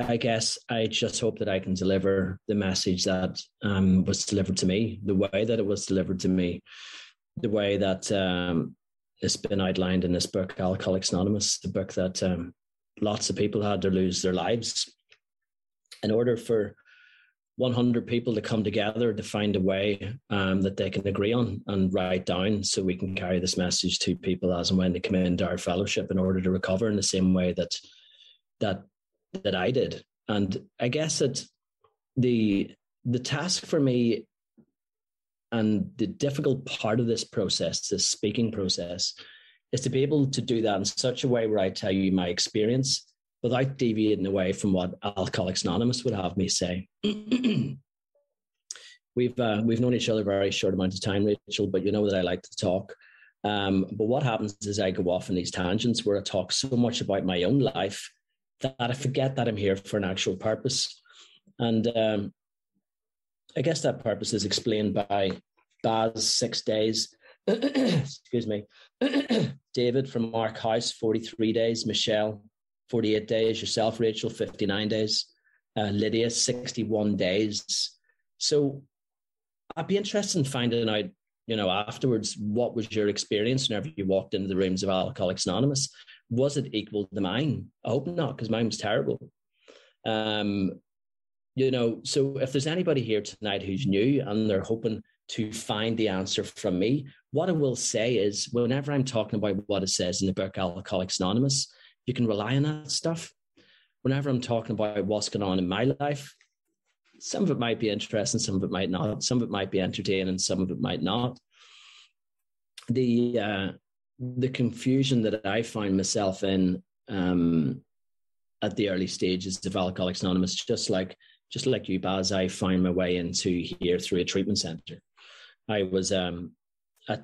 I guess I just hope that I can deliver the message that was delivered to me, the way that it was delivered to me, the way that it's been outlined in this book, Alcoholics Anonymous, the book that lots of people had to lose their lives. In order for 100 people to come together to find a way that they can agree on and write down so we can carry this message to people as and when they come into our fellowship in order to recover in the same way that I did. And I guess that the task for me and the difficult part of this process, this speaking process, is to be able to do that in such a way where I tell you my experience without deviating away from what Alcoholics Anonymous would have me say. We've known each other a very short amount of time, Rachel, but you know that I like to talk. But what happens is I go off in these tangents where I talk so much about my own life that I forget that I'm here for an actual purpose. And I guess that purpose is explained by Baz, 6 days, excuse me, David from Mark House, 43 days, Michelle, 48 days, yourself, Rachel, 59 days, Lydia, 61 days. So I'd be interested in finding out, you know, afterwards, what was your experience whenever you walked into the rooms of Alcoholics Anonymous? Was it equal to mine? I hope not, because mine was terrible. You know, so if there's anybody here tonight who's new and they're hoping to find the answer from me, what I will say is whenever I'm talking about what it says in the book Alcoholics Anonymous, you can rely on that stuff. Whenever I'm talking about what's going on in my life, some of it might be interesting, some of it might not. Some of it might be entertaining, some of it might not. The confusion that I find myself in at the early stages of Alcoholics Anonymous, just like you, Baz, I find my way into here through a treatment center. I was at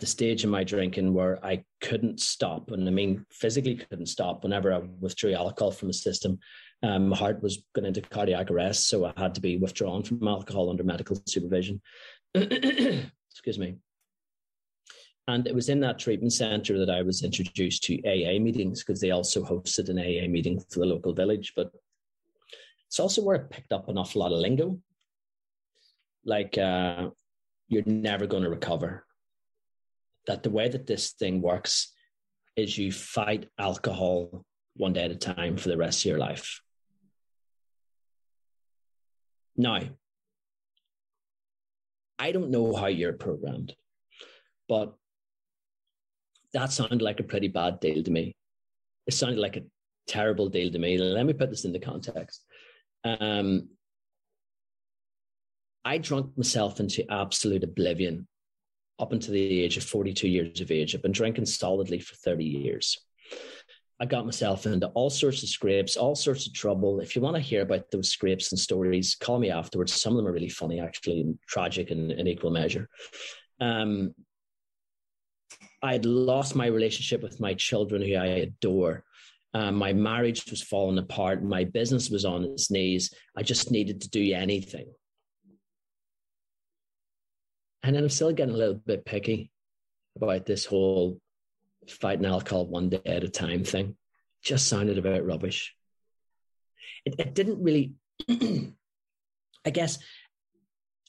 the stage in my drinking where I couldn't stop. And I mean, physically couldn't stop. Whenever I withdrew alcohol from the system, my heart was going into cardiac arrest. So I had to be withdrawn from alcohol under medical supervision. Excuse me. And it was in that treatment center that I was introduced to AA meetings, because they also hosted an AA meeting for the local village. But it's also where I picked up an awful lot of lingo, like you're never going to recover. That the way that this thing works is you fight alcohol one day at a time for the rest of your life. Now, I don't know how you're programmed, but that sounded like a pretty bad deal to me. It sounded like a terrible deal to me. Let me put this into context. I drunk myself into absolute oblivion up until the age of 42 years of age. I've been drinking solidly for 30 years. I got myself into all sorts of scrapes, all sorts of trouble. If you want to hear about those scrapes and stories, call me afterwards. Some of them are really funny, actually, and tragic in equal measure. I had lost my relationship with my children, who I adore. My marriage was falling apart. My business was on its knees. I just needed to do anything. And then I'm still getting a little bit picky about this whole fighting alcohol one day at a time thing. Just sounded a bit rubbish. It didn't really, I guess,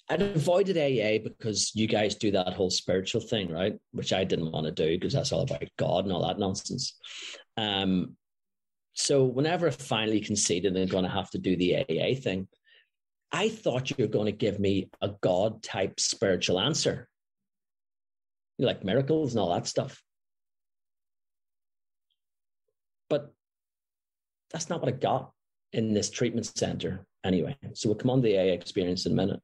I'd avoided AA because you guys do that whole spiritual thing, right? Which I didn't want to do because that's all about God and all that nonsense. So whenever I finally conceded I'm going to have to do the AA thing, I thought you were going to give me a God-type spiritual answer. You like miracles and all that stuff. But that's not what I got in this treatment center anyway. So we'll come on to the AA experience in a minute.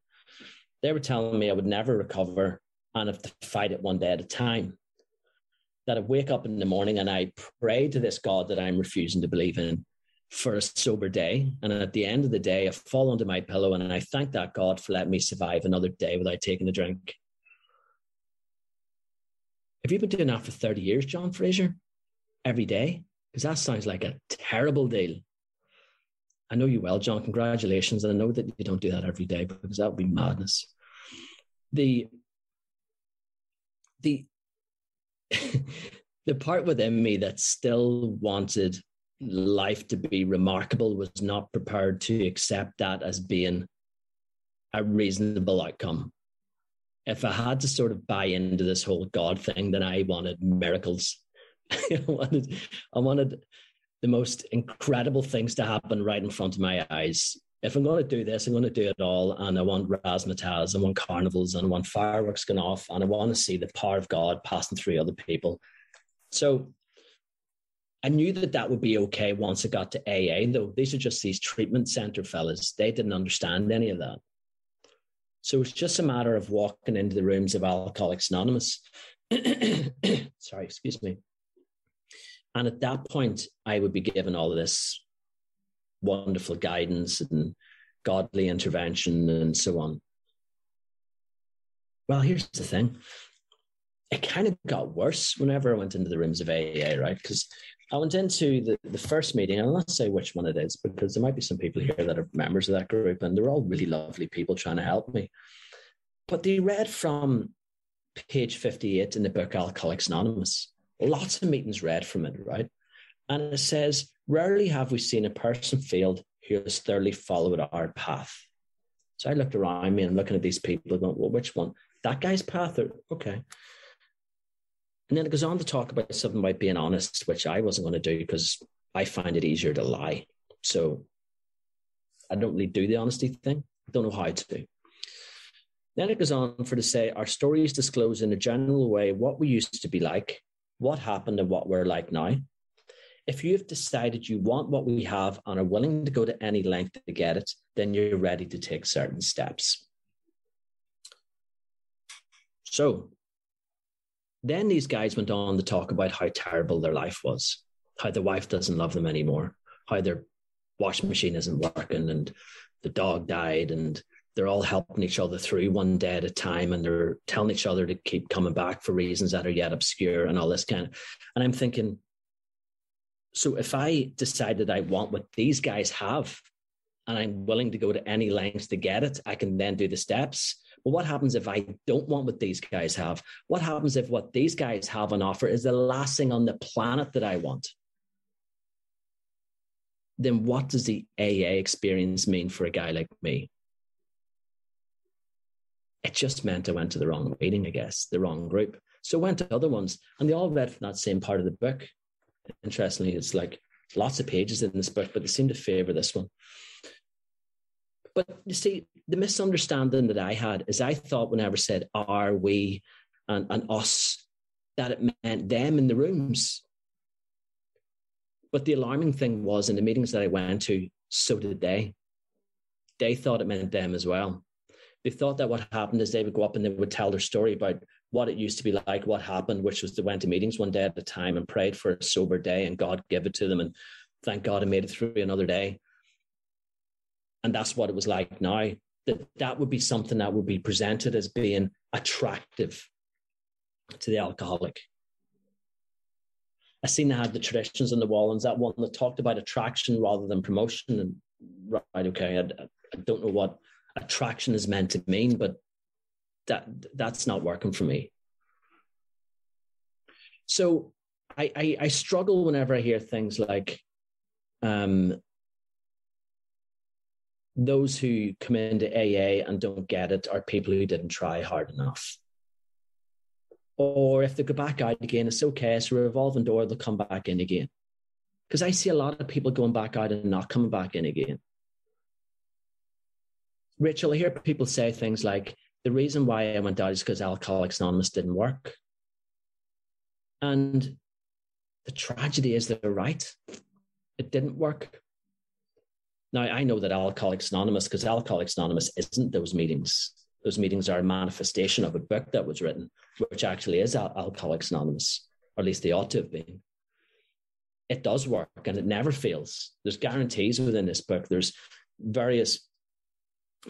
They were telling me I would never recover and have to fight it one day at a time. That I wake up in the morning and I pray to this God that I'm refusing to believe in for a sober day. And at the end of the day, I fall onto my pillow and I thank that God for letting me survive another day without taking a drink. Have you been doing that for 30 years, John Fraser? Every day? Because that sounds like a terrible deal. I know you well, John. Congratulations. And I know that you don't do that every day because that would be madness. The part within me that still wanted life to be remarkable was not prepared to accept that as being a reasonable outcome. If I had to sort of buy into this whole God thing, then I wanted miracles. I wanted the most incredible things to happen right in front of my eyes. If I'm going to do this, I'm going to do it all. And I want razzmatazz, I want carnivals, and I want fireworks going off. And I want to see the power of God passing through other people. So I knew that that would be okay once I got to AA, though. These are just these treatment center fellas. They didn't understand any of that. So it's just a matter of walking into the rooms of Alcoholics Anonymous. Sorry, excuse me. And at that point, I would be given all of this wonderful guidance and godly intervention and so on. Well, here's the thing. It kind of got worse whenever I went into the rooms of AA, right? Because I went into the first meeting, and I'll not say which one it is, because there might be some people here that are members of that group, and they're all really lovely people trying to help me. But they read from page 58 in the book Alcoholics Anonymous. Lots of meetings read from it, right? And it says, rarely have we seen a person failed who has thoroughly followed our path. So I looked around me and I'm looking at these people going, well, which one? That guy's path? Or, okay. And then it goes on to talk about something about being honest, which I wasn't going to do because I find it easier to lie. So I don't really do the honesty thing. I don't know how to. Then it goes on for to say, our stories disclose in a general way what we used to be like, what happened and what we're like now. If you have decided you want what we have and are willing to go to any length to get it, then you're ready to take certain steps. So then these guys went on to talk about how terrible their life was, how the wife doesn't love them anymore, how their washing machine isn't working and the dog died and they're all helping each other through one day at a time and they're telling each other to keep coming back for reasons that are yet obscure and all this kind of. And I'm thinking, so if I decided I want what these guys have and I'm willing to go to any lengths to get it, I can then do the steps. But what happens if I don't want what these guys have? What happens if what these guys have on offer is the last thing on the planet that I want? Then what does the AA experience mean for a guy like me? It just meant I went to the wrong meeting, I guess, the wrong group. So I went to other ones and they all read from that same part of the book. Interestingly, it's like lots of pages in this book, but they seem to favor this one. But you see, the misunderstanding that I had is I thought whenever I said, are we and us, that it meant them in the rooms. But the alarming thing was in the meetings that I went to, so did they. They thought it meant them as well. They thought that what happened is they would go up and they would tell their story about what it used to be like, what happened, which was they went to meetings one day at a time and prayed for a sober day and God gave it to them. And thank God I made it through another day. And that's what it was like now. That would be something that would be presented as being attractive to the alcoholic. I seen they had the traditions on the wall, and that one that talked about attraction rather than promotion. And right, okay, I don't know what attraction is meant to mean, but that's not working for me. So I struggle whenever I hear things like, those who come into AA and don't get it are people who didn't try hard enough. Or if they go back out again, it's okay. It's a revolving door. They'll come back in again. Because I see a lot of people going back out and not coming back in again. Rachel, I hear people say things like, the reason why I went out is because Alcoholics Anonymous didn't work. And the tragedy is they're right. It didn't work. Now, I know that Alcoholics Anonymous, because Alcoholics Anonymous isn't those meetings. Those meetings are a manifestation of a book that was written, which actually is Alcoholics Anonymous, or at least they ought to have been. it does work and it never fails. There's guarantees within this book. There's various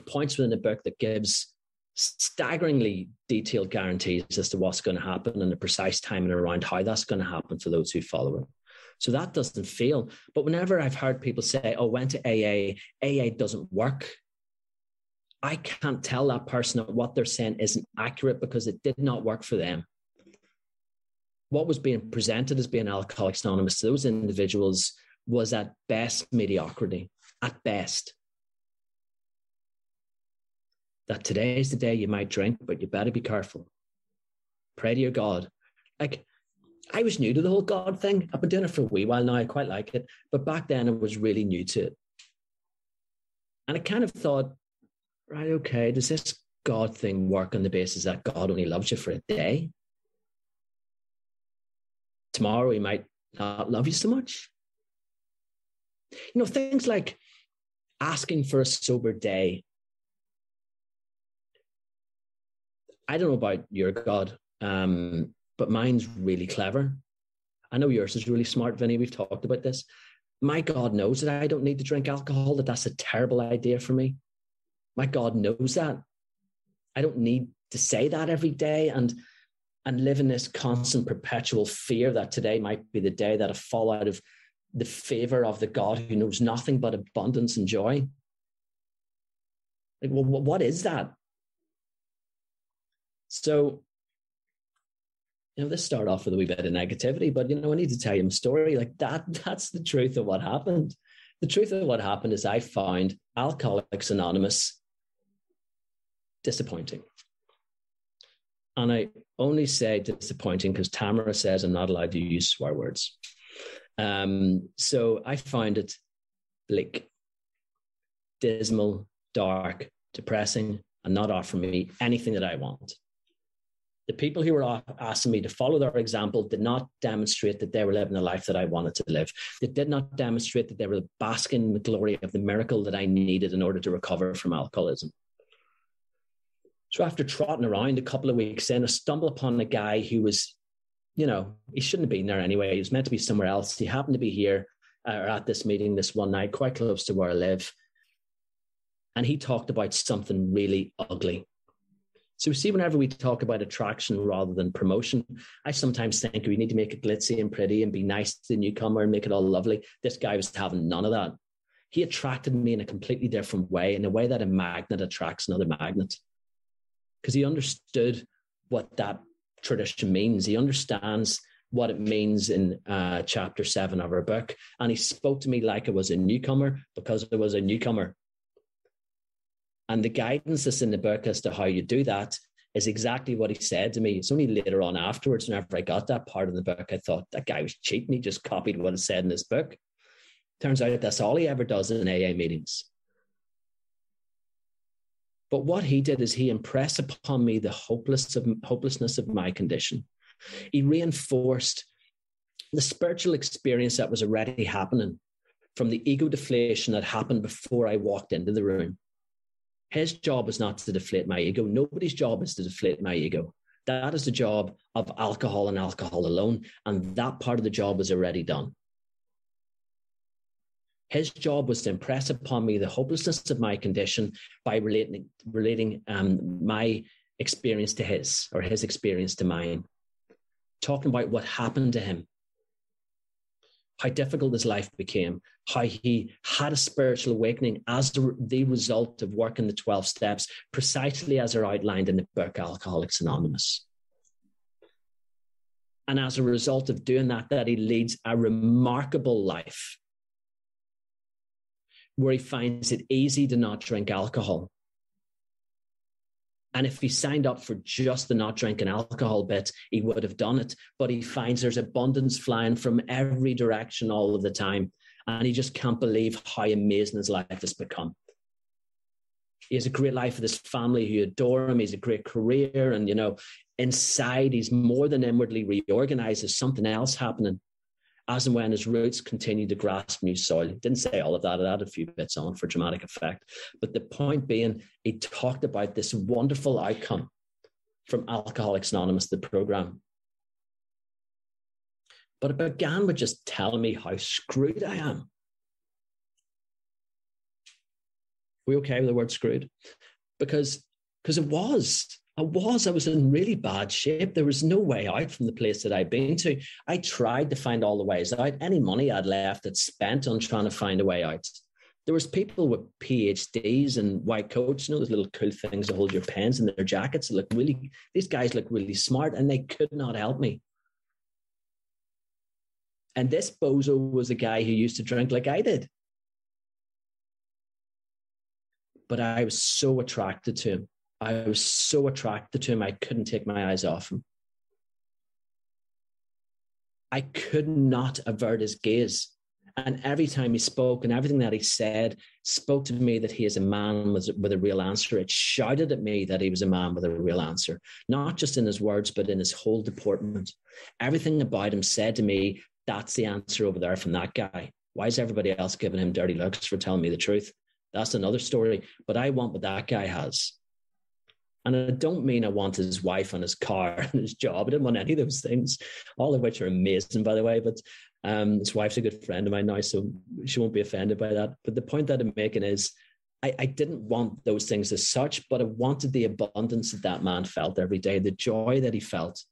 points within the book that gives staggeringly detailed guarantees as to what's going to happen and the precise time and around how that's going to happen for those who follow it. So that doesn't fail. But whenever I've heard people say, oh, went to AA, AA doesn't work, I can't tell that person that what they're saying isn't accurate because it did not work for them. What was being presented as being Alcoholics Anonymous to those individuals was at best mediocrity, at best. That today is the day you might drink, but you better be careful. Pray to your God. Like, I was new to the whole God thing. I've been doing it for a wee while now. I quite like it. But back then I was really new to it. And I kind of thought, right, okay, does this God thing work on the basis that God only loves you for a day? Tomorrow he might not love you so much. You know, things like asking for a sober day. I don't know about your God, but mine's really clever. I know yours is really smart, Vinnie. We've talked about this. My God knows that I don't need to drink alcohol, that that's a terrible idea for me. My God knows that. I don't need to say that every day and live in this constant, perpetual fear that today might be the day that I fall out of the favor of the God who knows nothing but abundance and joy. Like, well, what is that? So, you know, this started off with a wee bit of negativity, but, you know, I need to tell you my story. Like, that's the truth of what happened. The truth of what happened is I found Alcoholics Anonymous disappointing. And I only say disappointing because Tamara says I'm not allowed to use swear words. So I find it bleak, dismal, dark, depressing, and not offering me anything that I want. The people who were asking me to follow their example did not demonstrate that they were living the life that I wanted to live. They did not demonstrate that they were basking in the glory of the miracle that I needed in order to recover from alcoholism. So after trotting around a couple of weeks in, I stumbled upon a guy who was, you know, he shouldn't have been there anyway. He was meant to be somewhere else. He happened to be here or at this meeting this one night, quite close to where I live. And he talked about something really ugly. So we see whenever we talk about attraction rather than promotion, I sometimes think we need to make it glitzy and pretty and be nice to the newcomer and make it all lovely. This guy was having none of that. He attracted me in a completely different way, in a way that a magnet attracts another magnet. Because he understood what that tradition means. He understands what it means in chapter 7 of our book. And he spoke to me like I was a newcomer because I was a newcomer. And the guidance that's in the book as to how you do that is exactly what he said to me. It's only later on afterwards, whenever I got that part of the book, I thought that guy was cheating. He just copied what it said in his book. Turns out that's all he ever does in AA meetings. But what he did is he impressed upon me the hopelessness of my condition. He reinforced the spiritual experience that was already happening from the ego deflation that happened before I walked into the room. His job is not to deflate my ego. Nobody's job is to deflate my ego. That is the job of alcohol and alcohol alone. And that part of the job was already done. His job was to impress upon me the hopelessness of my condition by relating my experience to his, or his experience to mine. Talking about what happened to him, how difficult his life became, how he had a spiritual awakening as the result of working the 12 steps, precisely as are outlined in the book Alcoholics Anonymous. And as a result of doing that he leads a remarkable life where he finds it easy to not drink alcohol. And if he signed up for just the not drinking alcohol bit, he would have done it. But he finds there's abundance flying from every direction all of the time. And he just can't believe how amazing his life has become. He has a great life with his family who adore him. He's a great career. And, you know, inside he's more than inwardly reorganized. There's something else happening as and when his roots continue to grasp new soil. He didn't say all of that. I added a few bits on for dramatic effect. But the point being, he talked about this wonderful outcome from Alcoholics Anonymous, the program. But it began with just telling me how screwed I am. We okay with the word screwed? Because it was. I was in really bad shape. There was no way out from the place that I'd been to. I tried to find all the ways out. Any money I'd left, I'd spent on trying to find a way out. There was people with PhDs and white coats, you know, those little cool things that hold your pens in their jackets. These guys look really smart, and they could not help me. And this bozo was a guy who used to drink like I did. But I was so attracted to him. I couldn't take my eyes off him. I could not avert his gaze. And every time he spoke and everything that he said spoke to me that he is a man with a real answer. It shouted at me that he was a man with a real answer, not just in his words, but in his whole deportment. Everything about him said to me, that's the answer over there from that guy. Why is everybody else giving him dirty looks for telling me the truth? That's another story, but I want what that guy has. And I don't mean I want his wife and his car and his job. I didn't want any of those things, all of which are amazing, by the way. But his wife's a good friend of mine now, so she won't be offended by that. But the point that I'm making is I didn't want those things as such, but I wanted the abundance that that man felt every day, the joy that he felt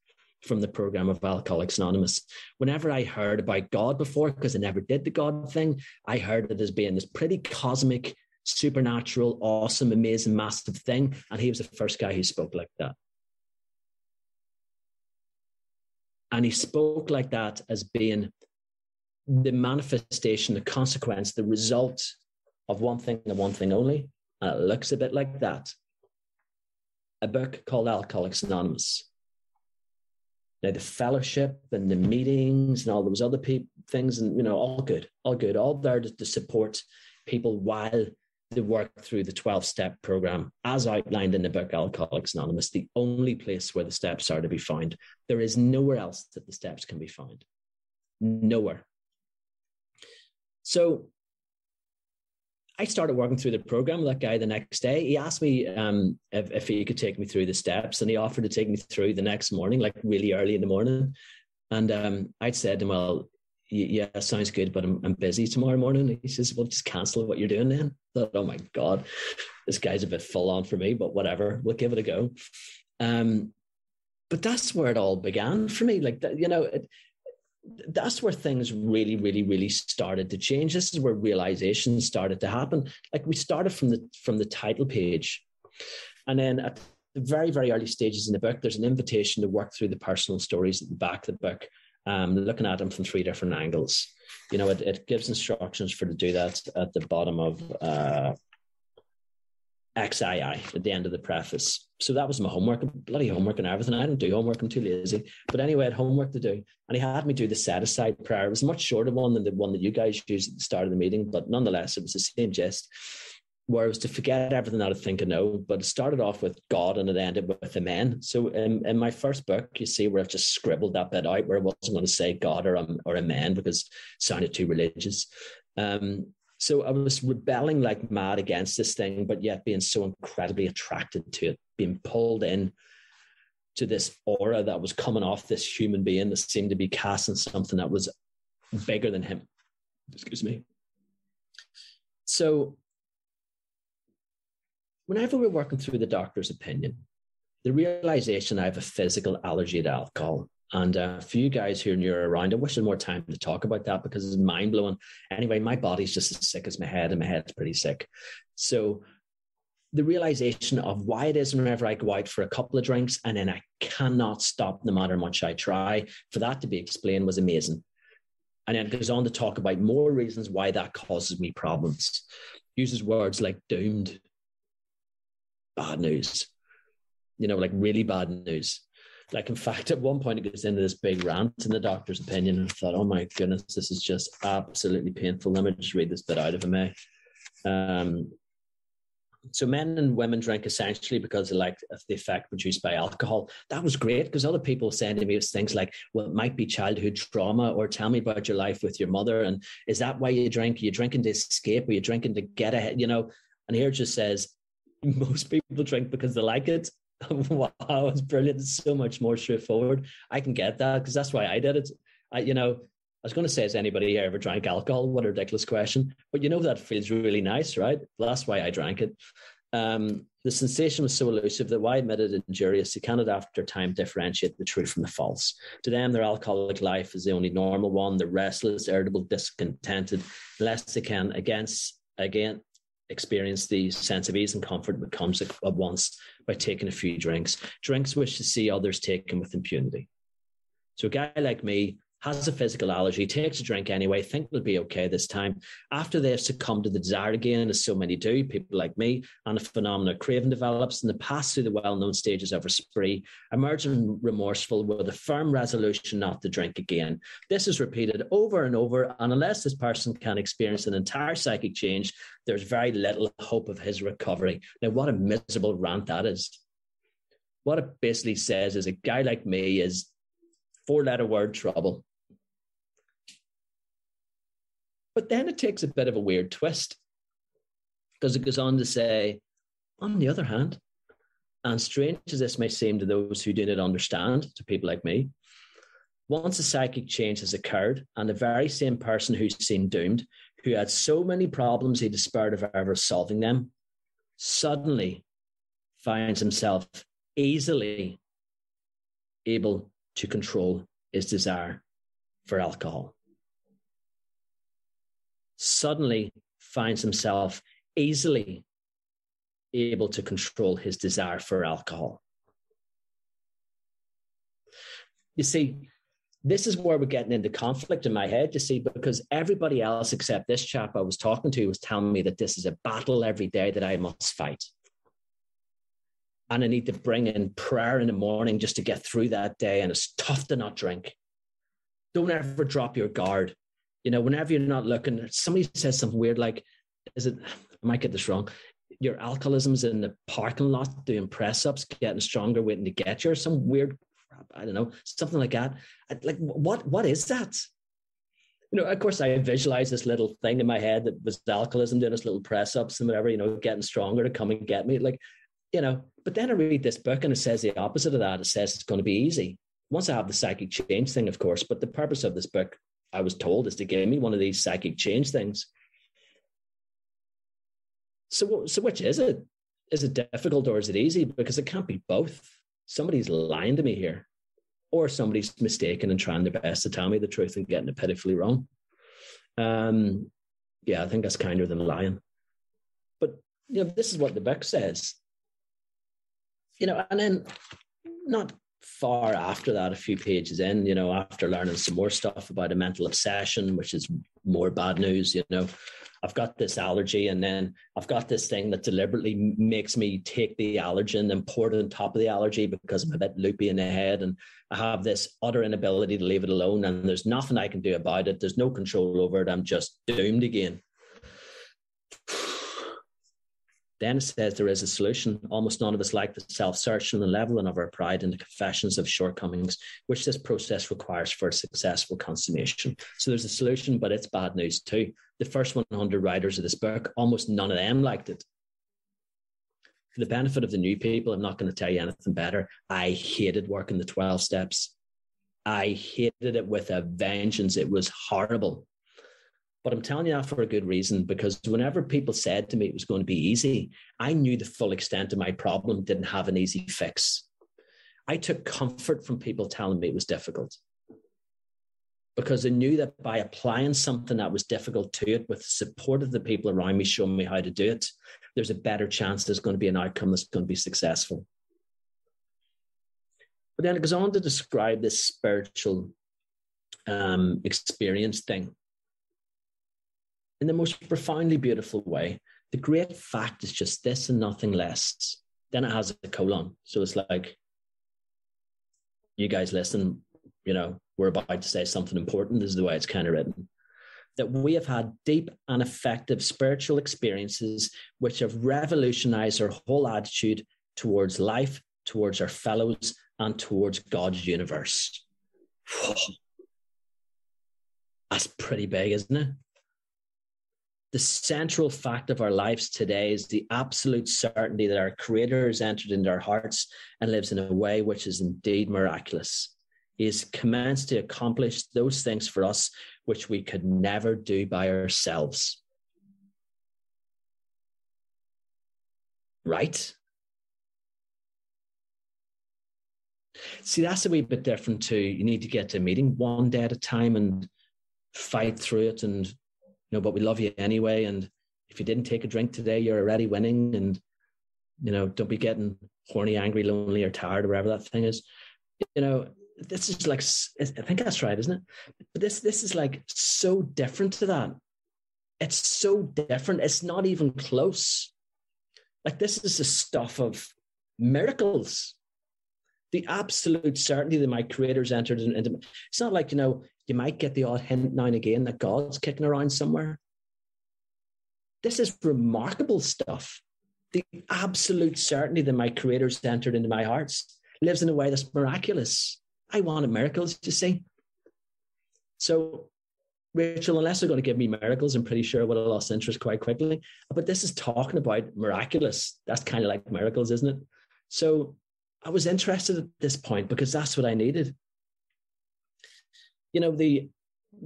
from the program of Alcoholics Anonymous. Whenever I heard about God before, because I never did the God thing, I heard it as being this pretty cosmic, supernatural, awesome, amazing, massive thing. And he was the first guy who spoke like that. And he spoke like that as being the manifestation, the consequence, the result of one thing and one thing only. And it looks a bit like that. A book called Alcoholics Anonymous. Now, the fellowship and the meetings and all those other things, and, you know, all good, all there to support people while they work through the 12-step program, as outlined in the book Alcoholics Anonymous, the only place where the steps are to be found. There is nowhere else that the steps can be found. Nowhere. So I started working through the program with that guy the next day. He asked me if he could take me through the steps, and he offered to take me through the next morning, like really early in the morning. And I said to him, well, yeah, sounds good, but I'm busy tomorrow morning. He says, well, just cancel what you're doing then. I thought, oh my God, this guy's a bit full on for me, but whatever, we'll give it a go. But that's where it all began for me. Like, you know, that's where things really, really, really started to change. This is where realizations started to happen. Like, we started from the title page. And then at the very, very early stages in the book, there's an invitation to work through the personal stories at the back of the book. Looking at them from three different angles. You know, it gives instructions for to do that at the bottom of XII, at the end of the preface. So that was my homework, bloody homework and everything. I don't do homework, I'm too lazy. But anyway, I had homework to do. And he had me do the set-aside prayer. It was a much shorter one than the one that you guys used at the start of the meeting, but nonetheless, it was the same gist, where it was to forget everything that I think I know, but it started off with God and it ended with amen. So in my first book, you see where I've just scribbled that bit out, where I wasn't going to say God or amen because it sounded too religious. So I was rebelling like mad against this thing, but yet being so incredibly attracted to it, being pulled in to this aura that was coming off this human being that seemed to be casting something that was bigger than him. Excuse me. So whenever we're working through the doctor's opinion, the realization I have a physical allergy to alcohol. And for you guys who are near or around, I wish there was more time to talk about that because it's mind blowing. Anyway, my body's just as sick as my head, and my head's pretty sick. So the realization of why it is whenever I go out for a couple of drinks and then I cannot stop no matter how much I try, for that to be explained was amazing. And then it goes on to talk about more reasons why that causes me problems. Uses words like doomed, bad news, you know, like really bad news. Like, in fact, at one point it goes into this big rant in the doctor's opinion, and I thought, oh my goodness, this is just absolutely painful. Let me just read this bit out of him. So men and women drink essentially because they like the effect produced by alcohol. That was great because other people saying to me, it was things like, well, it might be childhood trauma, or tell me about your life with your mother. And is that why you drink? Are you drinking to escape? Are you drinking to get ahead? You know, and here it just says, most people drink because they like it. Wow, it's brilliant. It's so much more straightforward. I can get that because that's why I did it. I was going to say, has anybody ever drank alcohol? What a ridiculous question. But that feels really nice, right? That's why I drank it. The sensation was so elusive that why admit it injurious? You cannot after time differentiate the true from the false. To them, their alcoholic life is the only normal one. They're restless, irritable, discontented, unless they can again experience the sense of ease and comfort that comes at once by taking a few drinks which to see others taken with impunity. So a guy like me has a physical allergy, takes a drink anyway, think it'll be okay this time. After they've succumbed to the desire again, as so many do, people like me, and a phenomenal craving develops, and they pass through the well-known stages of a spree, emerging remorseful with a firm resolution not to drink again. This is repeated over and over, and unless this person can experience an entire psychic change, there's very little hope of his recovery. Now, what a miserable rant that is. What it basically says is a guy like me is four-letter word trouble. But then it takes a bit of a weird twist, because it goes on to say, on the other hand, and strange as this may seem to those who do not understand, to people like me, once a psychic change has occurred and the very same person who seemed doomed, who had so many problems he despaired of ever solving them, suddenly finds himself easily able to control his desire for alcohol. Suddenly finds himself easily able to control his desire for alcohol. You see, this is where we're getting into conflict in my head, you see, because everybody else except this chap I was talking to was telling me that this is a battle every day that I must fight. And I need to bring in prayer in the morning just to get through that day. And it's tough to not drink. Don't ever drop your guard. Whenever you're not looking, somebody says something weird like, I might get this wrong. Your alcoholism's in the parking lot doing press-ups, getting stronger, waiting to get you, or some weird crap, I don't know, something like that. Like, what is that? Of course, I visualized this little thing in my head that was alcoholism doing its little press-ups and whatever, getting stronger to come and get me. But then I read this book and it says the opposite of that. It says it's going to be easy. Once I have the psychic change thing, of course, but the purpose of this book, I was told, is to give me one of these psychic change things. So which is it? Is it difficult or is it easy? Because it can't be both. Somebody's lying to me here, or somebody's mistaken and trying their best to tell me the truth and getting it pitifully wrong. I think that's kinder than lying. But this is what the book says. And then not far after that, a few pages in, after learning some more stuff about a mental obsession, which is more bad news, I've got this allergy and then I've got this thing that deliberately makes me take the allergen and pour it on top of the allergy because I'm a bit loopy in the head and I have this utter inability to leave it alone and there's nothing I can do about it. There's no control over it. I'm just doomed again. Then it says there is a solution. Almost none of us like the self-searching and leveling of our pride and the confessions of shortcomings, which this process requires for successful consummation. So there's a solution, but it's bad news too. The first 100 writers of this book, almost none of them liked it. For the benefit of the new people, I'm not going to tell you anything better. I hated working the 12 steps. I hated it with a vengeance. It was horrible. But I'm telling you that for a good reason, because whenever people said to me it was going to be easy, I knew the full extent of my problem didn't have an easy fix. I took comfort from people telling me it was difficult because I knew that by applying something that was difficult to it with the support of the people around me showing me how to do it, there's a better chance there's going to be an outcome that's going to be successful. But then it goes on to describe this spiritual experience thing. In the most profoundly beautiful way, the great fact is just this and nothing less. Then it has a colon. So it's like, you guys listen, we're about to say something important. This is the way it's kind of written. That we have had deep and effective spiritual experiences which have revolutionized our whole attitude towards life, towards our fellows, and towards God's universe. That's pretty big, isn't it? The central fact of our lives today is the absolute certainty that our Creator has entered into our hearts and lives in a way which is indeed miraculous. is commenced to accomplish those things for us which we could never do by ourselves. Right? See, that's a wee bit different to you need to get to a meeting one day at a time and fight through it and, you know, but we love you anyway. And if you didn't take a drink today, you're already winning. And, you know, don't be getting horny, angry, lonely, or tired, or whatever that thing is. You know, this is like, I think that's right, isn't it? But this is like so different to that. It's so different. It's not even close. Like, this is the stuff of miracles. The absolute certainty that my creators entered into. It's not like, you know, you might get the odd hint now and again that God's kicking around somewhere. This is remarkable stuff. The absolute certainty that my creators entered into my hearts lives in a way that's miraculous. I wanted miracles, you see. So, Rachel, unless they're going to give me miracles, I'm pretty sure I would have lost interest quite quickly. But this is talking about miraculous. That's kind of like miracles, isn't it? So I was interested at this point because that's what I needed. You know, the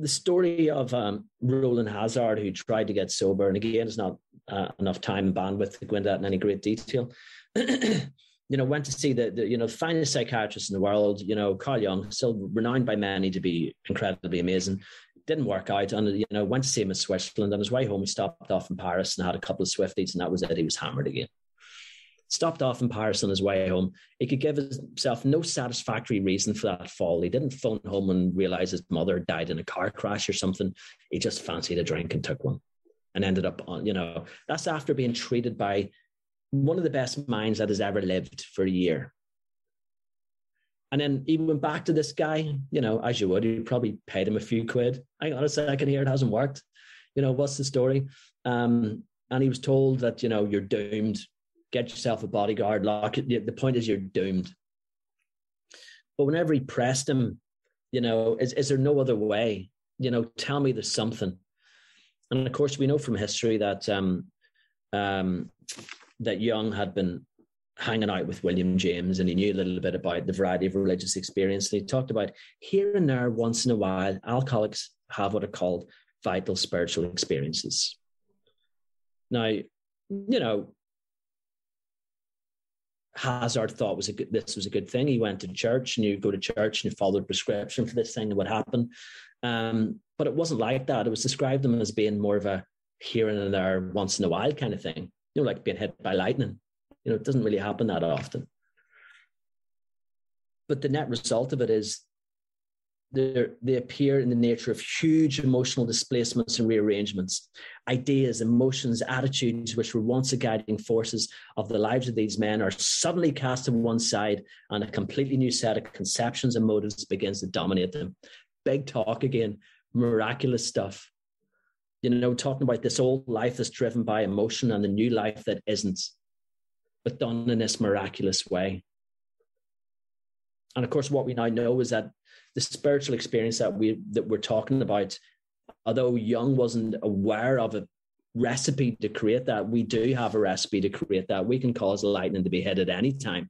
story of Roland Hazard, who tried to get sober, and again, it's not enough time and bandwidth to go into that in any great detail. You know, went to see the you know, finest psychiatrist in the world, you know, Carl Jung, still renowned by many to be incredibly amazing. Didn't work out, and, you know, went to see him in Switzerland. On his way home, he stopped off in Paris and had a couple of Swifties, and that was it. He was hammered again. Stopped off in Paris on his way home. He could give himself no satisfactory reason for that fall. He didn't phone home and realize his mother died in a car crash or something. He just fancied a drink and took one and ended up on, you know, that's after being treated by one of the best minds that has ever lived for a year. And then he went back to this guy, you know, as you would, he probably paid him a few quid. Hang on a second here, it hasn't worked. You know, what's the story? And he was told that, you know, you're doomed. Get yourself a bodyguard, lock it. The point is, you're doomed. But whenever he pressed him, you know, is there no other way? You know, tell me there's something. And of course, we know from history that that Jung had been hanging out with William James, and he knew a little bit about the variety of religious experience. And he talked about here and there, once in a while, alcoholics have what are called vital spiritual experiences. Now, you know, Hazard thought this was a good thing. He went to church, and you go to church and you followed prescription for this thing that would happen. But it wasn't like that. It was described them as being more of a here and there, once in a while kind of thing. You know, like being hit by lightning. You know, it doesn't really happen that often. But the net result of it is they appear in the nature of huge emotional displacements and rearrangements. Ideas, emotions, attitudes, which were once the guiding forces of the lives of these men, are suddenly cast to one side, and a completely new set of conceptions and motives begins to dominate them. Big talk again, miraculous stuff. You know, talking about this old life that's driven by emotion and the new life that isn't, but done in this miraculous way. And of course, what we now know is that the spiritual experience that we're talking about, although Jung wasn't aware of a recipe to create that, we do have a recipe to create that. We can cause lightning to be hit at any time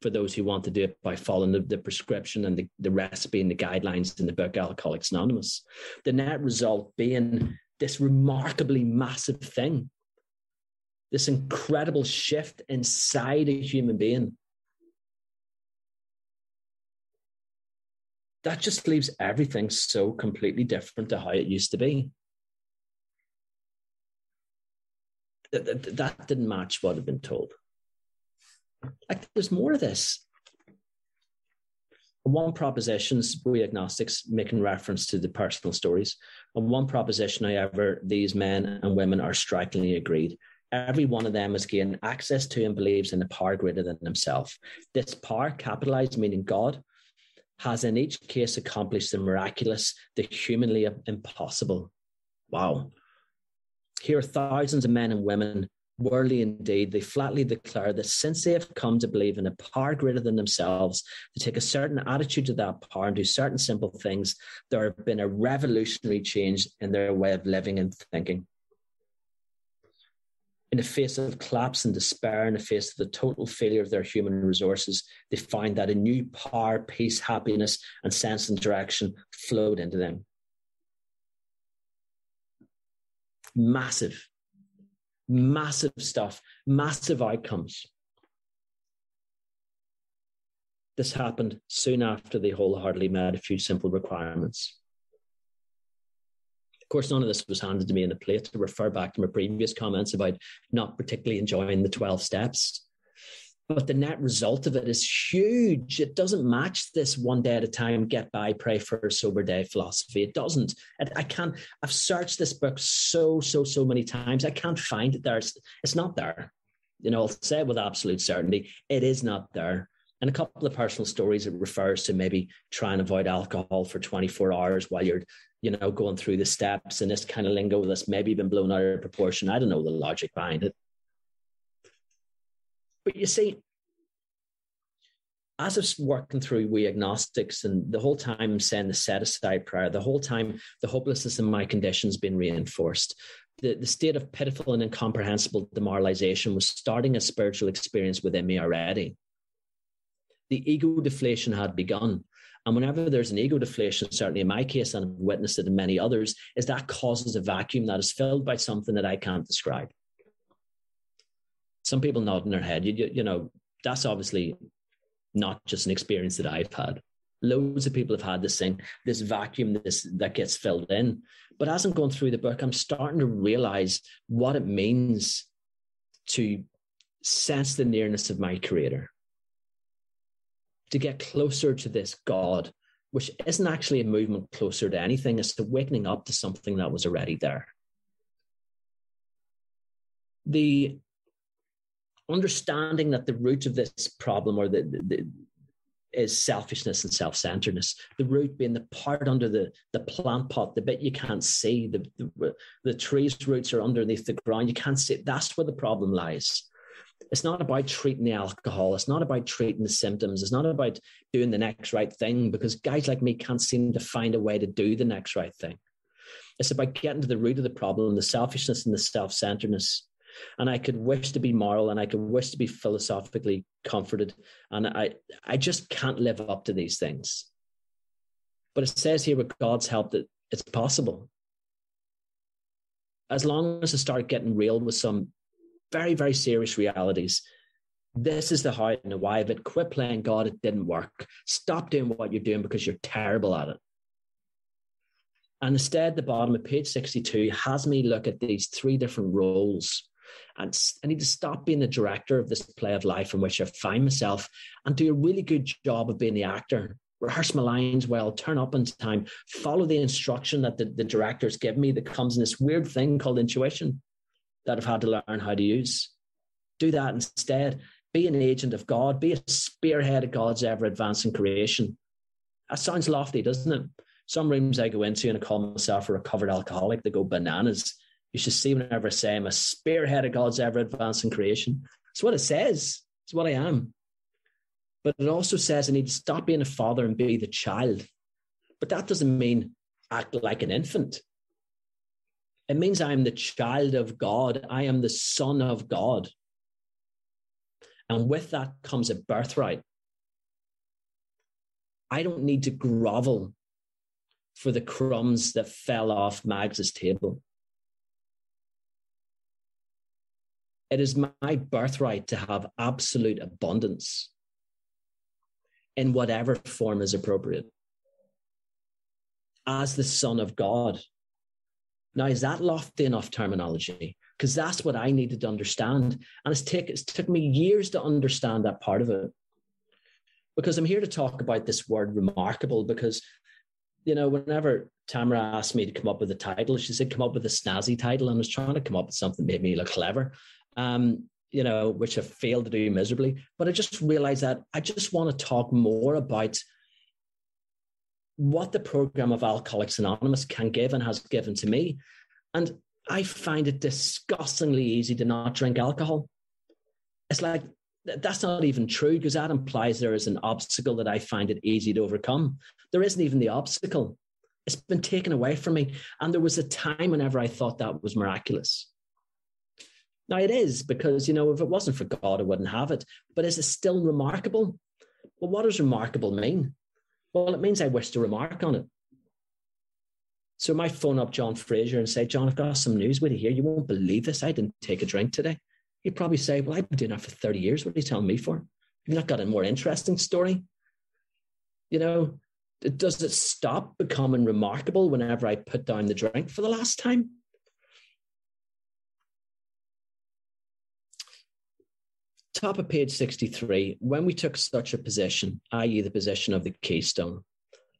for those who want to do it by following the prescription and the recipe and the guidelines in the book Alcoholics Anonymous. The net result being this remarkably massive thing, this incredible shift inside a human being. That just leaves everything so completely different to how it used to be. That didn't match what had been told. Like, there's more of this. One proposition, we agnostics making reference to the personal stories. On one proposition, however, these men and women are strikingly agreed. Every one of them has gained access to and believes in a power greater than himself. This power, capitalized meaning God, has in each case accomplished the miraculous, the humanly impossible. Wow. Here are thousands of men and women, worldly indeed. They flatly declare that since they have come to believe in a power greater than themselves, to take a certain attitude to that power and do certain simple things, there have been a revolutionary change in their way of living and thinking. in the face of collapse and despair, in the face of the total failure of their human resources, they find that a new power, peace, happiness, and sense of direction flowed into them. Massive, massive stuff, massive outcomes. This happened soon after they wholeheartedly met a few simple requirements. Of course, none of this was handed to me in a plate, to refer back to my previous comments about not particularly enjoying the 12 steps. But the net result of it is huge. It doesn't match this one day at a time, get by, pray for a sober day philosophy. It doesn't. I've searched this book so many times. I can't find it there. It's not there. You know, I'll say it with absolute certainty. It is not there. And a couple of personal stories, it refers to maybe try and avoid alcohol for 24 hours while you're, you know, going through the steps and this kind of lingo that's maybe been blown out of proportion. I don't know the logic behind it. But you see, as I was working through We Agnostics and the whole time I'm saying the set aside prayer, the whole time the hopelessness in my condition has been reinforced. The state of pitiful and incomprehensible demoralization was starting a spiritual experience within me already. The ego deflation had begun. And whenever there's an ego deflation, certainly in my case, and I've witnessed it in many others, is that causes a vacuum that is filled by something that I can't describe. Some people nod in their head. You know, that's obviously not just an experience that I've had. Loads of people have had this thing, this vacuum that gets filled in. But as I'm going through the book, I'm starting to realize what it means to sense the nearness of my Creator, to get closer to this God, which isn't actually a movement closer to anything. It's the waking up to something that was already there. The understanding that the root of this problem or is selfishness and self-centeredness, the root being the part under the plant pot, the bit you can't see, the tree's roots are underneath the ground. You can't see it. That's where the problem lies. It's not about treating the alcohol. It's not about treating the symptoms. It's not about doing the next right thing, because guys like me can't seem to find a way to do the next right thing. It's about getting to the root of the problem, the selfishness and the self-centeredness. And I could wish to be moral and I could wish to be philosophically comforted. And I just can't live up to these things. But it says here with God's help that it's possible. As long as I start getting real with some very, very serious realities. This is the how and the why of it. Quit playing God. It didn't work. Stop doing what you're doing because you're terrible at it. And instead, the bottom of page 62 has me look at these three different roles. And I need to stop being the director of this play of life in which I find myself and do a really good job of being the actor. Rehearse my lines well, turn up in time, follow the instruction that the directors give me that comes in this weird thing called intuition that I've had to learn how to use. Do that instead. Be an agent of God. Be a spearhead of God's ever-advancing creation. That sounds lofty, doesn't it? Some rooms I go into and I call myself a recovered alcoholic, they go bananas. You should see whenever I say I'm a spearhead of God's ever-advancing creation. It's what it says. It's what I am. But it also says I need to stop being a father and be the child. But that doesn't mean act like an infant. It means I am the child of God. I am the son of God. And with that comes a birthright. I don't need to grovel for the crumbs that fell off Mags's table. It is my birthright to have absolute abundance in whatever form is appropriate. As the son of God. Now, is that lofty enough terminology? Because that's what I needed to understand. And it's took me years to understand that part of it. Because I'm here to talk about this word remarkable because, you know, whenever Tamara asked me to come up with a title, she said, come up with a snazzy title. And I was trying to come up with something that made me look clever, you know, which I failed to do miserably. But I just realized that I just want to talk more about what the program of Alcoholics Anonymous can give and has given to me. And I find it disgustingly easy to not drink alcohol. It's like, that's not even true because that implies there is an obstacle that I find it easy to overcome. There isn't even the obstacle. It's been taken away from me. And there was a time whenever I thought that was miraculous. Now it is, because, you know, if it wasn't for God, I wouldn't have it. But is it still remarkable? Well, what does remarkable mean? Well, it means I wish to remark on it. So I might phone up John Fraser and say, John, I've got some news with you here. You won't believe this. I didn't take a drink today. He'd probably say, well, I've been doing that for 30 years. What are you telling me for? You've not got a more interesting story. You know, does it stop becoming remarkable whenever I put down the drink for the last time? Top of page 63, when we took such a position, i.e. the position of the keystone,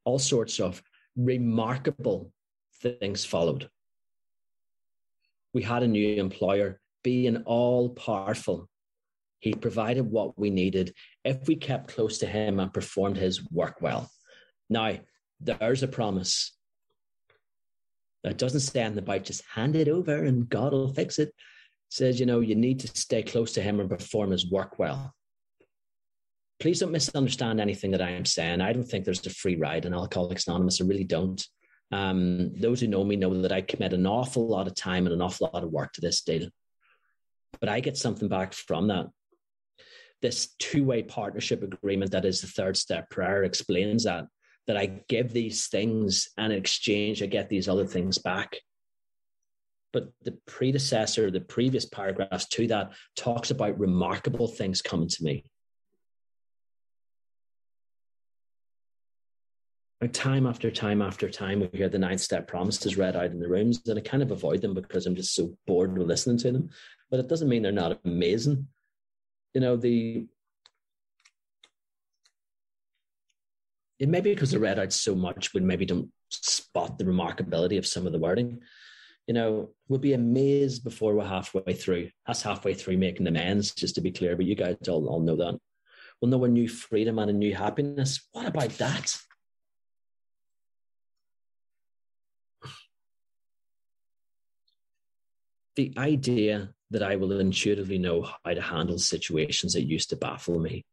all sorts of remarkable things followed. We had a new employer, being all-powerful. He provided what we needed if we kept close to him and performed his work well. Now, there's a promise. It doesn't say anything about just hand it over and God will fix it. It says, you know, you need to stay close to him and perform his work well. Please don't misunderstand anything that I am saying. I don't think there's a free ride in Alcoholics Anonymous. I really don't. Those who know me know that I commit an awful lot of time and an awful lot of work to this deal. But I get something back from that. This two-way partnership agreement that is the third step prayer explains that I give these things and in exchange, I get these other things back. But the predecessor, the previous paragraphs to that, talks about remarkable things coming to me. And time after time after time, we hear the ninth step promises read out in the rooms, and I kind of avoid them because I'm just so bored with listening to them. But it doesn't mean they're not amazing. You know, it may be because I read out so much, we maybe don't spot the remarkability of some of the wording. You know, we'll be amazed before we're halfway through. That's halfway through making amends, just to be clear, but you guys all know that. We'll know a new freedom and a new happiness. What about that? The idea that I will intuitively know how to handle situations that used to baffle me.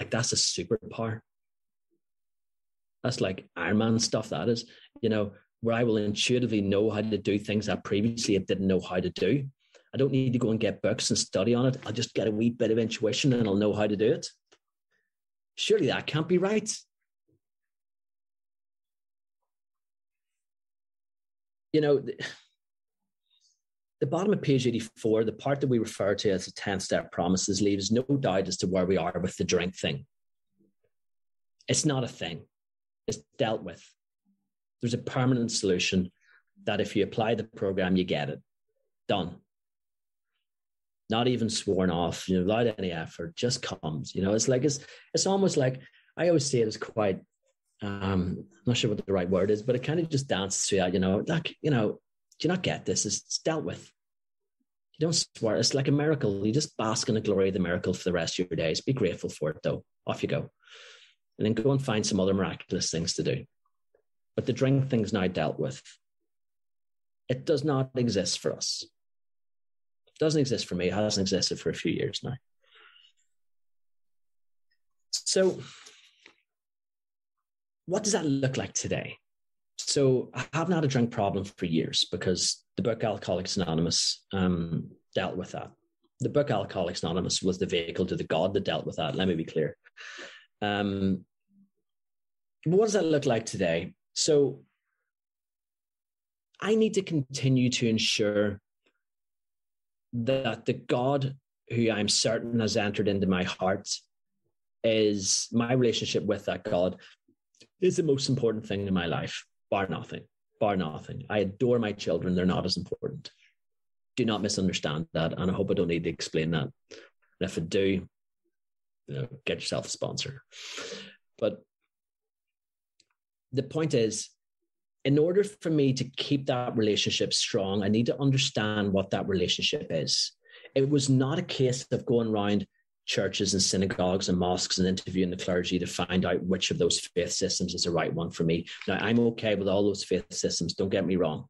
Like, that's a superpower. That's like Iron Man stuff, that is, you know, where I will intuitively know how to do things that previously I didn't know how to do. I don't need to go and get books and study on it. I'll just get a wee bit of intuition and I'll know how to do it. Surely that can't be right. You know, the bottom of page 84, the part that we refer to as the 10-step promises, leaves no doubt as to where we are with the drink thing. It's not a thing. It's dealt with. There's a permanent solution that if you apply the program, you get it. Done. Not even sworn off, you know, without any effort, just comes. You know, it's like, it's almost like, I always say it is quite, I'm not sure what the right word is, but it kind of just dances through that, you know, like, you know, do you not get this? It's dealt with. You don't swear. It's like a miracle. You just bask in the glory of the miracle for the rest of your days. Be grateful for it, though. Off you go. And then go and find some other miraculous things to do. But the drink thing's now dealt with. It does not exist for us. It doesn't exist for me. It hasn't existed for a few years now. So what does that look like today? So I haven't had a drink problem for years because the book Alcoholics Anonymous dealt with that. The book Alcoholics Anonymous was the vehicle to the God that dealt with that. Let me be clear. What does that look like today? So I need to continue to ensure that the God who I'm certain has entered into my heart is my relationship with that God is the most important thing in my life. Bar nothing, bar nothing. I adore my children. They're not as important. Do not misunderstand that. And I hope I don't need to explain that. And if I do, you know, get yourself a sponsor. But the point is, in order for me to keep that relationship strong, I need to understand what that relationship is. It was not a case of going around churches and synagogues and mosques and interviewing the clergy to find out which of those faith systems is the right one for me. Now, I'm okay with all those faith systems. Don't get me wrong.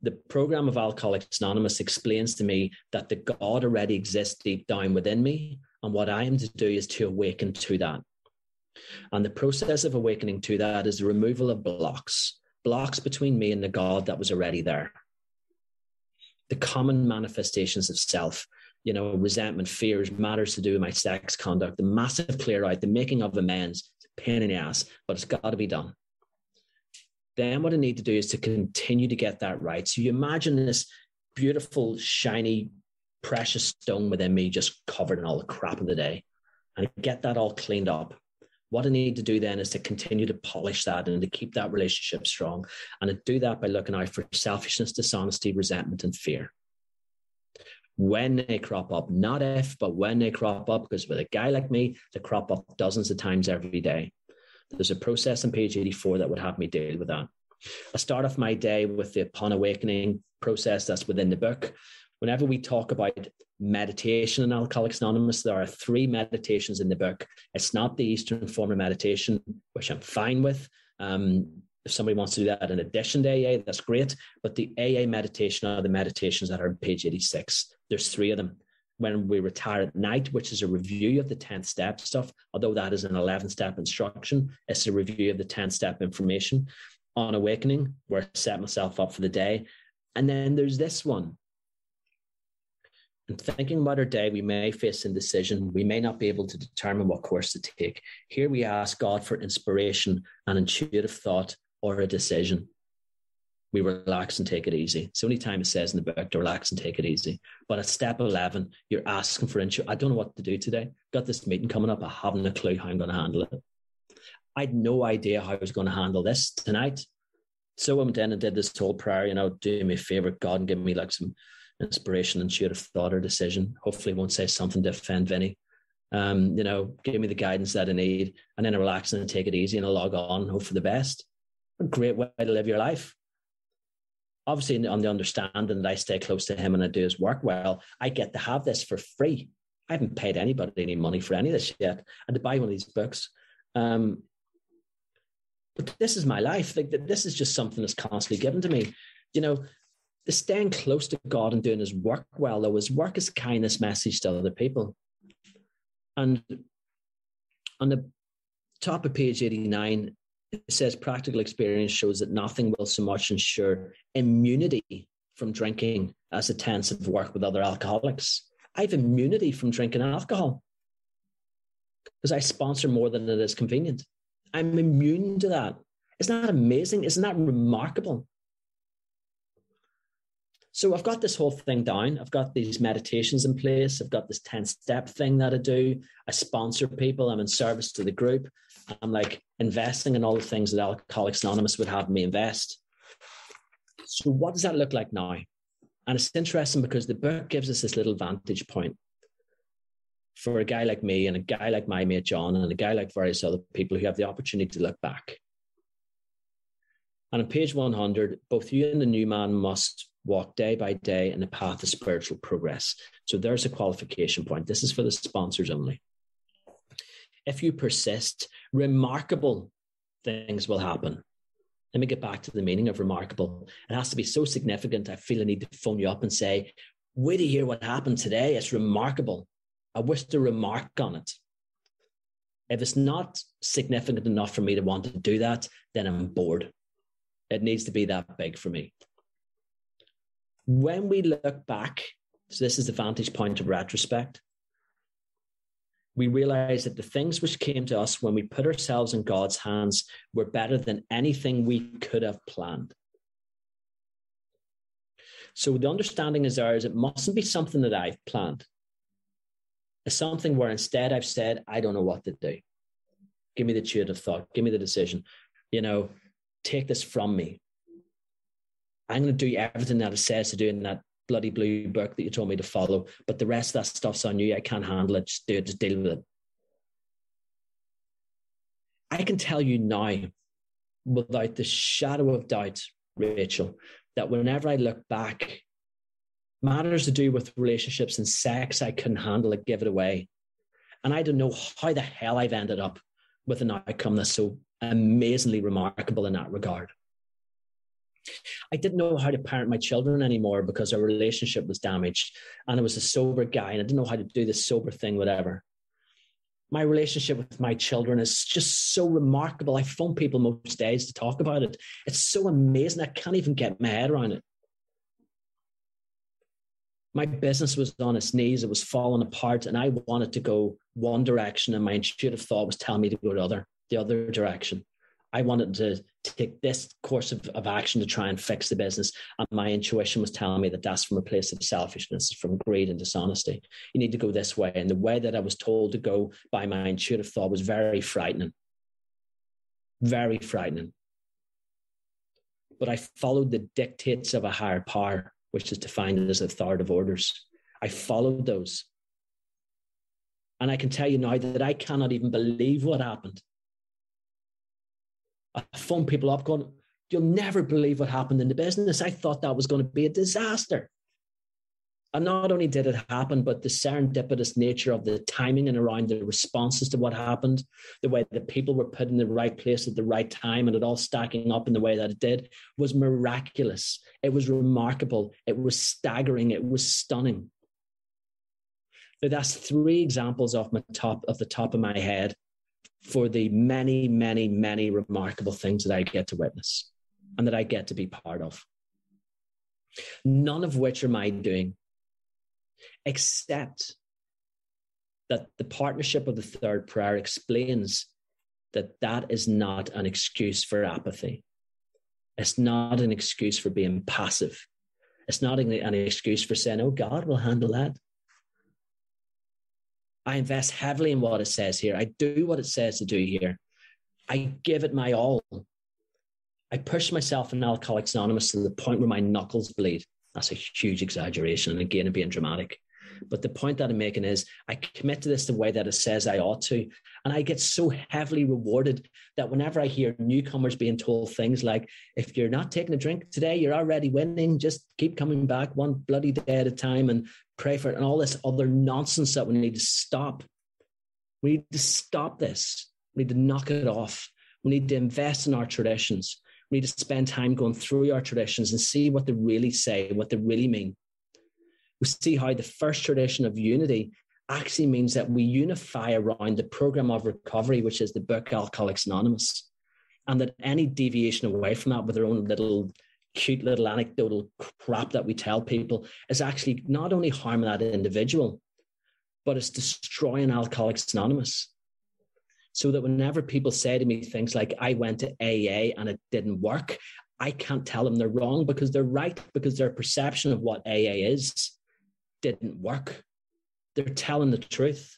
The program of Alcoholics Anonymous explains to me that the God already exists deep down within me. And what I am to do is to awaken to that. And the process of awakening to that is the removal of blocks between me and the God that was already there. the common manifestations of self, you know, resentment, fears, matters to do with my sex conduct, the massive clear out, the making of amends, pain in the ass, but it's got to be done. Then what I need to do is to continue to get that right. So you imagine this beautiful, shiny, precious stone within me just covered in all the crap of the day. And I get that all cleaned up. What I need to do then is to continue to polish that and to keep that relationship strong. And I do that by looking out for selfishness, dishonesty, resentment, and fear. When they crop up, not if, but when they crop up, because with a guy like me, they crop up dozens of times every day. There's a process on page 84 that would have me deal with that. I start off my day with the Upon Awakening process that's within the book. Whenever we talk about meditation in Alcoholics Anonymous, there are 3 meditations in the book. It's not the Eastern form of meditation, which I'm fine with. If somebody wants to do that in addition to AA, that's great. But the AA meditation are the meditations that are on page 86. There's 3 of them. When we retire at night, which is a review of the 10th step stuff, although that is an 11th step instruction, it's a review of the 10th step information. On Awakening, where I set myself up for the day. And then there's this one. And thinking about our day, we may face indecision. We may not be able to determine what course to take. Here we ask God for inspiration, an intuitive thought, or a decision. We relax and take it easy. It's the only time it says in the book to relax and take it easy. But at step 11, you're asking for intuition. I don't know what to do today. Got this meeting coming up. I haven't a clue how I'm going to handle it. I had no idea how I was going to handle this tonight. So I went in and did this whole prayer, you know, do me a favor, God, and give me like some inspiration, intuitive thought or decision. Hopefully it won't say something to offend Vinnie. You know, give me the guidance that I need, and then I relax and take it easy and I log on and hope for the best. A great way to live your life. Obviously on the understanding that I stay close to him and I do his work well, I get to have this for free. I haven't paid anybody any money for any of this yet. I had to buy one of these books. But this is my life. Like, this is just something that's constantly given to me. You know, the staying close to God and doing his work well, though, his work is kindness message to other people. And on the top of page 89, it says practical experience shows that nothing will so much ensure immunity from drinking as intensive work with other alcoholics. I have immunity from drinking alcohol because I sponsor more than it is convenient. I'm immune to that. Isn't that amazing? Isn't that remarkable? So I've got this whole thing down. I've got these meditations in place. I've got this 10-step thing that I do. I sponsor people. I'm in service to the group. I'm like investing in all the things that Alcoholics Anonymous would have me invest. So what does that look like now? And it's interesting because the book gives us this little vantage point. For a guy like me and a guy like my mate John and a guy like various other people who have the opportunity to look back. And on page 100, both you and the new man must walk day by day in the path of spiritual progress. So there's a qualification point. This is for the sponsors only. If you persist, remarkable things will happen. Let me get back to the meaning of remarkable. It has to be so significant. I feel I need to phone you up and say, wait to hear what happened today. It's remarkable. I wish to remark on it. If it's not significant enough for me to want to do that, then I'm bored. It needs to be that big for me. When we look back, so this is the vantage point of retrospect, we realize that the things which came to us when we put ourselves in God's hands were better than anything we could have planned. So the understanding is ours. It mustn't be something that I've planned. It's something where instead I've said, I don't know what to do. Give me the intuitive thought. Give me the decision. You know, take this from me. I'm going to do everything that it says to do in that bloody blue book that you told me to follow. But the rest of that stuff's on you. I can't handle it. Just do it. Just deal with it. I can tell you now, without the shadow of doubt, Rachel, that whenever I look back, matters to do with relationships and sex, I couldn't handle it, give it away. And I don't know how the hell I've ended up with an outcome that's so amazingly remarkable in that regard. I didn't know how to parent my children anymore because our relationship was damaged and I was a sober guy and I didn't know how to do the sober thing, whatever. My relationship with my children is just so remarkable. I phone people most days to talk about it. It's so amazing. I can't even get my head around it. my business was on its knees. It was falling apart, and I wanted to go one direction, and my intuitive thought was telling me to go the other direction. I wanted to take this course of action to try and fix the business, and my intuition was telling me that that's from a place of selfishness, from greed and dishonesty. You need to go this way. And the way that I was told to go by my intuitive thought was very frightening. Very frightening. But I followed the dictates of a higher power, which is defined as authoritative orders. I followed those. And I can tell you now that I cannot even believe what happened. I phoned people up going, you'll never believe what happened in the business. I thought that was going to be a disaster. And not only did it happen, but the serendipitous nature of the timing and around the responses to what happened, the way that people were put in the right place at the right time and it all stacking up in the way that it did was miraculous. It was remarkable. It was staggering. It was stunning. Now, that's three examples off the top of my head for the many, many, many remarkable things that I get to witness and that I get to be part of. None of which are my doing, except that the partnership of the third prayer explains that that is not an excuse for apathy. It's not an excuse for being passive. It's not an excuse for saying, oh, God will handle that. I invest heavily in what it says here. I do what it says to do here. I give it my all. I push myself in Alcoholics Anonymous to the point where my knuckles bleed. That's a huge exaggeration. And again, I'm being dramatic. But the point that I'm making is I commit to this the way that it says I ought to. And I get so heavily rewarded that whenever I hear newcomers being told things like, if you're not taking a drink today, you're already winning. Just keep coming back one bloody day at a time and pray for it. And all this other nonsense that we need to stop. We need to stop this. We need to knock it off. We need to invest in our traditions. We need to spend time going through our traditions and see what they really say, what they really mean. We see how the first tradition of unity actually means that we unify around the program of recovery, which is the book Alcoholics Anonymous, and that any deviation away from that with our own cute little anecdotal crap that we tell people is actually not only harming that individual, but it's destroying Alcoholics Anonymous. So that whenever people say to me things like, I went to AA and it didn't work, I can't tell them they're wrong because they're right, because their perception of what AA is didn't work. They're telling the truth.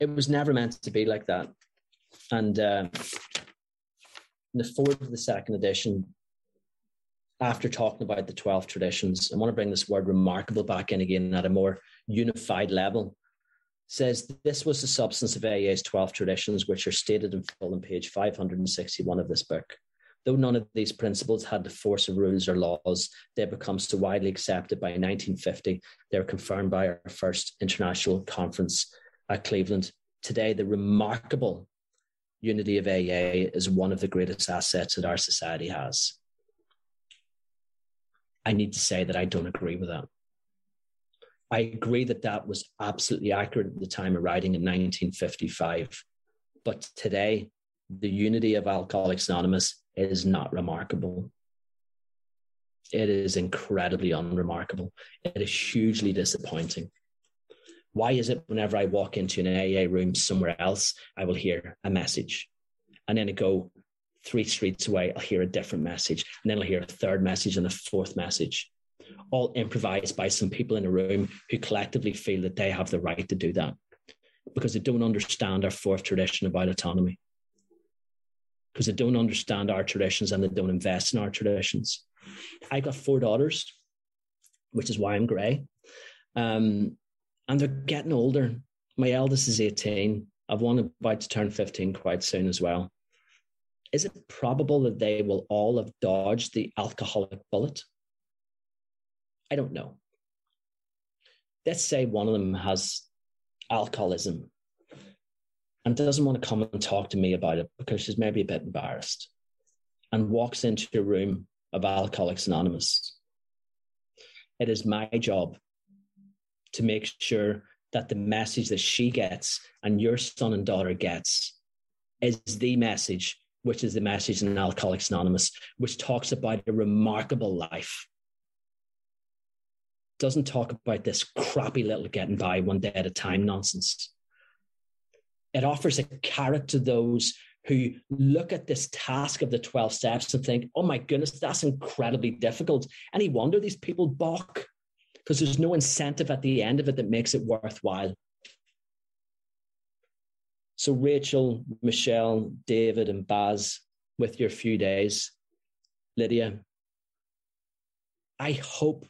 It was never meant to be like that. And in the forward of the second edition, after talking about the 12 traditions, I want to bring this word remarkable back in again at a more unified level. It says, this was the substance of AA's 12 traditions, which are stated in full on page 561 of this book. Though none of these principles had the force of rules or laws, they become so widely accepted by 1950. They were confirmed by our first international conference at Cleveland. Today, the remarkable unity of AA is one of the greatest assets that our society has. I need to say that I don't agree with that. I agree that that was absolutely accurate at the time of writing in 1955. But today, the unity of Alcoholics Anonymous is not remarkable. It is incredibly unremarkable. It is hugely disappointing. Why is it whenever I walk into an AA room somewhere else, I will hear a message? And then I go 3 streets away, I'll hear a different message. And then I'll hear a third message and a fourth message. All improvised by some people in a room who collectively feel that they have the right to do that because they don't understand our fourth tradition about autonomy, because they don't understand our traditions and they don't invest in our traditions. I got 4 daughters, which is why I'm grey, and they're getting older. My eldest is 18. I've one about to turn 15 quite soon as well. Is it probable that they will all have dodged the alcoholic bullet? I don't know. Let's say one of them has alcoholism and doesn't want to come and talk to me about it because she's maybe a bit embarrassed and walks into a room of Alcoholics Anonymous. It is my job to make sure that the message that she gets and your son and daughter gets is the message, which is the message in Alcoholics Anonymous, which talks about a remarkable life. doesn't talk about this crappy little getting by one day at a time nonsense. It offers a carrot to those who look at this task of the 12 steps and think, oh my goodness, that's incredibly difficult. Any wonder these people balk, because there's no incentive at the end of it that makes it worthwhile. So Rachel, Michelle, David, and Baz, with your few days, Lydia, I hope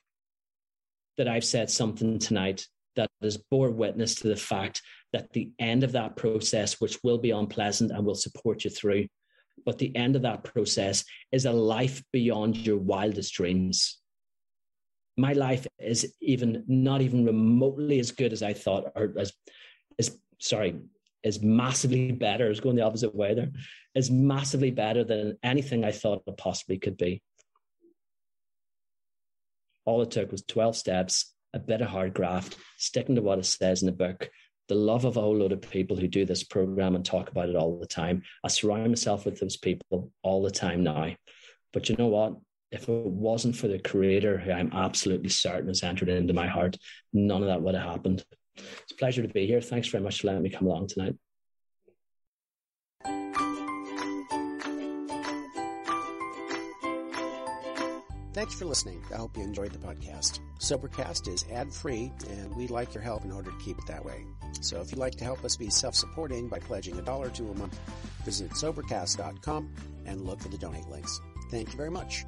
that I've said something tonight that has bore witness to the fact that the end of that process, which will be unpleasant and will support you through, but the end of that process is a life beyond your wildest dreams. My life is even not even remotely as good as I thought, or is massively better. It's going the opposite way there. Is massively better than anything I thought it possibly could be. All it took was 12 steps, a bit of hard graft, sticking to what it says in the book, the love of a whole load of people who do this program and talk about it all the time. I surround myself with those people all the time now. But you know what? If it wasn't for the creator, who I'm absolutely certain has entered into my heart, none of that would have happened. It's a pleasure to be here. Thanks very much for letting me come along tonight. Thanks for listening. I hope you enjoyed the podcast. SoberCast is ad-free, and we'd like your help in order to keep it that way. So if you'd like to help us be self-supporting by pledging $1 or $2 a month, visit SoberCast.com and look for the donate links. Thank you very much.